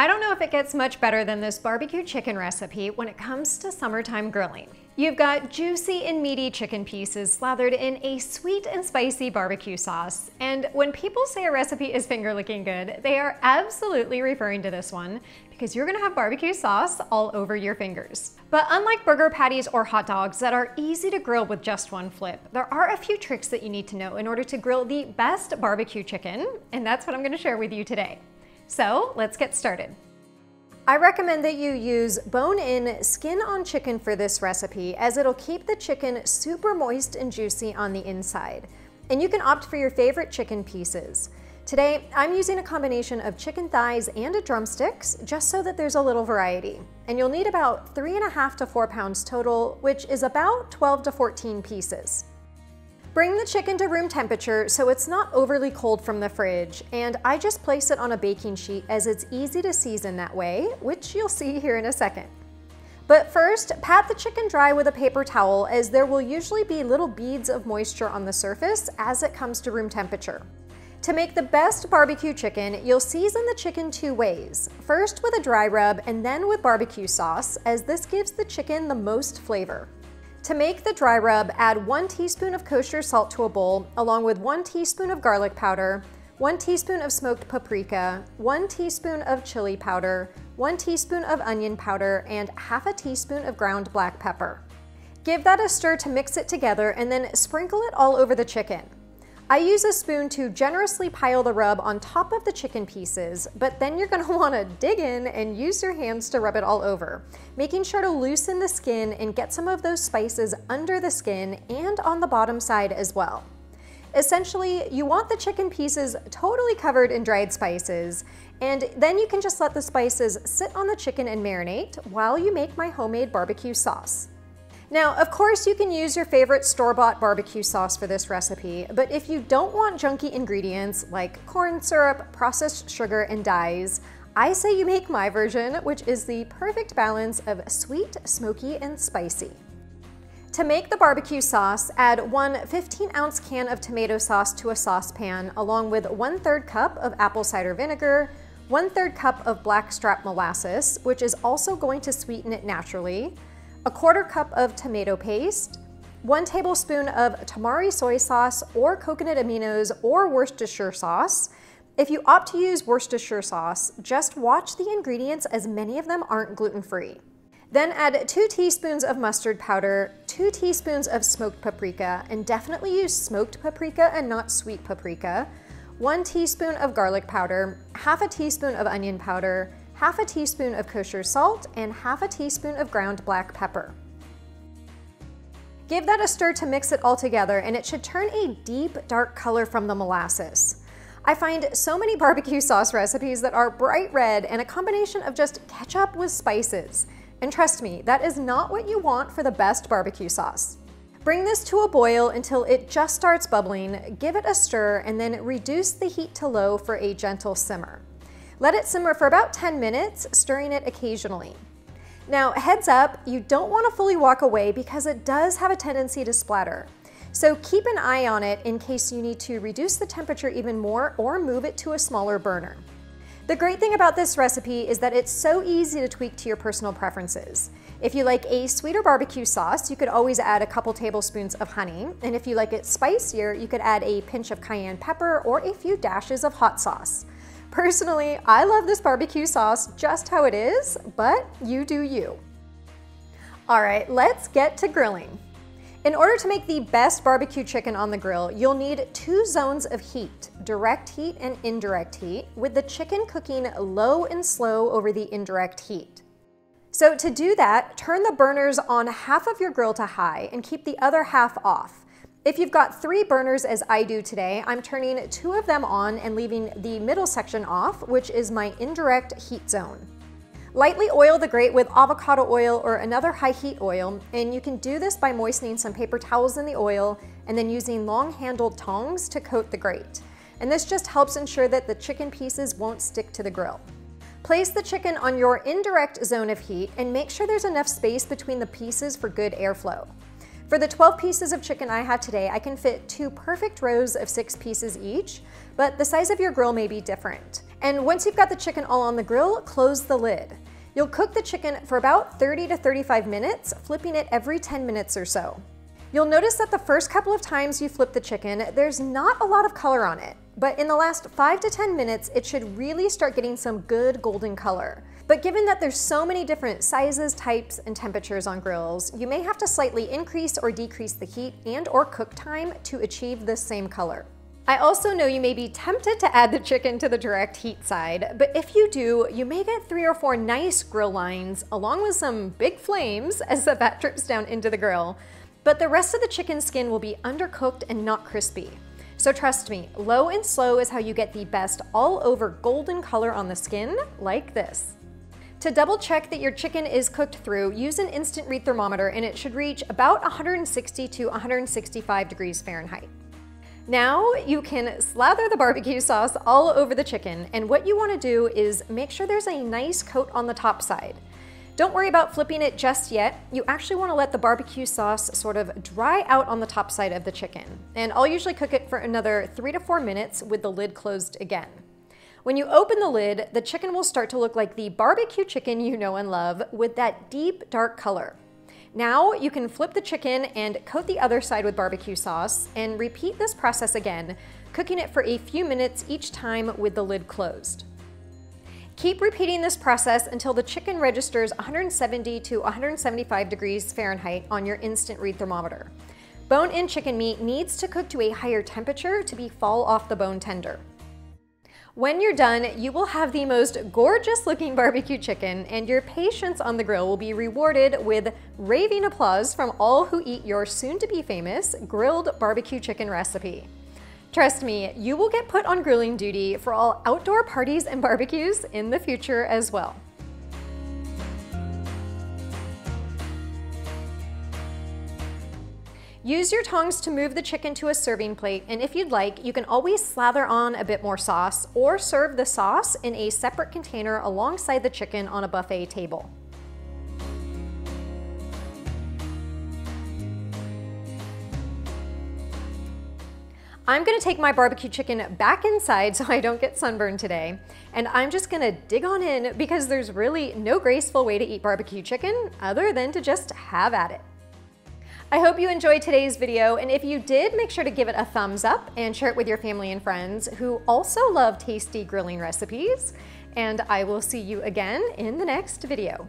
I don't know if it gets much better than this barbecue chicken recipe when it comes to summertime grilling. You've got juicy and meaty chicken pieces slathered in a sweet and spicy barbecue sauce. And when people say a recipe is finger-licking good, they are absolutely referring to this one because you're gonna have barbecue sauce all over your fingers. But unlike burger patties or hot dogs that are easy to grill with just one flip, there are a few tricks that you need to know in order to grill the best barbecue chicken, and that's what I'm gonna share with you today. So let's get started. I recommend that you use bone-in, skin-on chicken for this recipe, as it'll keep the chicken super moist and juicy on the inside. And you can opt for your favorite chicken pieces. Today, I'm using a combination of chicken thighs and drumsticks, just so that there's a little variety. And you'll need about 3.5 to 4 pounds total, which is about 12 to 14 pieces. Bring the chicken to room temperature so it's not overly cold from the fridge, and I just place it on a baking sheet as it's easy to season that way, which you'll see here in a second. But first, pat the chicken dry with a paper towel, as there will usually be little beads of moisture on the surface as it comes to room temperature. To make the best barbecue chicken, you'll season the chicken two ways. First with a dry rub and then with barbecue sauce, as this gives the chicken the most flavor. To make the dry rub, add 1 teaspoon of kosher salt to a bowl, along with 1 teaspoon of garlic powder, 1 teaspoon of smoked paprika, 1 teaspoon of chili powder, 1 teaspoon of onion powder, and 1/2 teaspoon of ground black pepper. Give that a stir to mix it together and then sprinkle it all over the chicken. I use a spoon to generously pile the rub on top of the chicken pieces, but then you're gonna wanna dig in and use your hands to rub it all over, making sure to loosen the skin and get some of those spices under the skin and on the bottom side as well. Essentially, you want the chicken pieces totally covered in dried spices, and then you can just let the spices sit on the chicken and marinate while you make my homemade barbecue sauce. Now, of course, you can use your favorite store-bought barbecue sauce for this recipe, but if you don't want junky ingredients like corn syrup, processed sugar, and dyes, I say you make my version, which is the perfect balance of sweet, smoky, and spicy. To make the barbecue sauce, add 1 15-ounce can of tomato sauce to a saucepan, along with 1/3 cup of apple cider vinegar, 1/3 cup of blackstrap molasses, which is also going to sweeten it naturally, 1/4 cup of tomato paste, 1 tablespoon of tamari soy sauce or coconut aminos or Worcestershire sauce. If you opt to use Worcestershire sauce, just watch the ingredients as many of them aren't gluten-free. Then add 2 teaspoons of mustard powder, 2 teaspoons of smoked paprika, and definitely use smoked paprika and not sweet paprika, 1 teaspoon of garlic powder, 1/2 teaspoon of onion powder, 1/2 teaspoon of kosher salt, and 1/2 teaspoon of ground black pepper. Give that a stir to mix it all together, and it should turn a deep, dark color from the molasses. I find so many barbecue sauce recipes that are bright red and a combination of just ketchup with spices. And trust me, that is not what you want for the best barbecue sauce. Bring this to a boil until it just starts bubbling, give it a stir, and then reduce the heat to low for a gentle simmer. Let it simmer for about 10 minutes, stirring it occasionally. Now, heads up, you don't want to fully walk away because it does have a tendency to splatter. So keep an eye on it in case you need to reduce the temperature even more or move it to a smaller burner. The great thing about this recipe is that it's so easy to tweak to your personal preferences. If you like a sweeter barbecue sauce, you could always add a couple tablespoons of honey. And if you like it spicier, you could add a pinch of cayenne pepper or a few dashes of hot sauce. Personally, I love this barbecue sauce just how it is, but you do you. All right, let's get to grilling. In order to make the best barbecue chicken on the grill, you'll need 2 zones of heat, direct heat and indirect heat, with the chicken cooking low and slow over the indirect heat. So to do that, turn the burners on half of your grill to high and keep the other half off. If you've got 3 burners as I do today, I'm turning 2 of them on and leaving the middle section off, which is my indirect heat zone. Lightly oil the grate with avocado oil or another high heat oil, and you can do this by moistening some paper towels in the oil and then using long-handled tongs to coat the grate. And this just helps ensure that the chicken pieces won't stick to the grill. Place the chicken on your indirect zone of heat and make sure there's enough space between the pieces for good airflow. For the 12 pieces of chicken I have today, I can fit 2 perfect rows of 6 pieces each, but the size of your grill may be different. And once you've got the chicken all on the grill, close the lid. You'll cook the chicken for about 30 to 35 minutes, flipping it every 10 minutes or so. You'll notice that the first couple of times you flip the chicken, there's not a lot of color on it, but in the last 5 to 10 minutes, it should really start getting some good golden color. But given that there's so many different sizes, types, and temperatures on grills, you may have to slightly increase or decrease the heat and or cook time to achieve this same color. I also know you may be tempted to add the chicken to the direct heat side, but if you do, you may get 3 or 4 nice grill lines along with some big flames as the fat drips down into the grill, but the rest of the chicken skin will be undercooked and not crispy. So trust me, low and slow is how you get the best all over golden color on the skin, like this. To double check that your chicken is cooked through, use an instant read thermometer and it should reach about 160 to 165 degrees Fahrenheit. Now you can slather the barbecue sauce all over the chicken, and what you want to do is make sure there's a nice coat on the top side. Don't worry about flipping it just yet. You actually want to let the barbecue sauce sort of dry out on the top side of the chicken, and I'll usually cook it for another 3 to 4 minutes with the lid closed again. When you open the lid, the chicken will start to look like the barbecue chicken you know and love, with that deep dark color. Now you can flip the chicken and coat the other side with barbecue sauce and repeat this process again, cooking it for a few minutes each time with the lid closed. Keep repeating this process until the chicken registers 170 to 175 degrees Fahrenheit on your instant read thermometer. Bone-in chicken meat needs to cook to a higher temperature to be fall off the bone tender. When you're done, you will have the most gorgeous looking barbecue chicken, and your patience on the grill will be rewarded with raving applause from all who eat your soon-to-be famous grilled barbecue chicken recipe. Trust me, you will get put on grilling duty for all outdoor parties and barbecues in the future as well. Use your tongs to move the chicken to a serving plate, and if you'd like, you can always slather on a bit more sauce or serve the sauce in a separate container alongside the chicken on a buffet table. I'm gonna take my barbecue chicken back inside so I don't get sunburned today, and I'm just gonna dig on in because there's really no graceful way to eat barbecue chicken other than to just have at it. I hope you enjoyed today's video, and if you did, make sure to give it a thumbs up and share it with your family and friends who also love tasty grilling recipes, and I will see you again in the next video.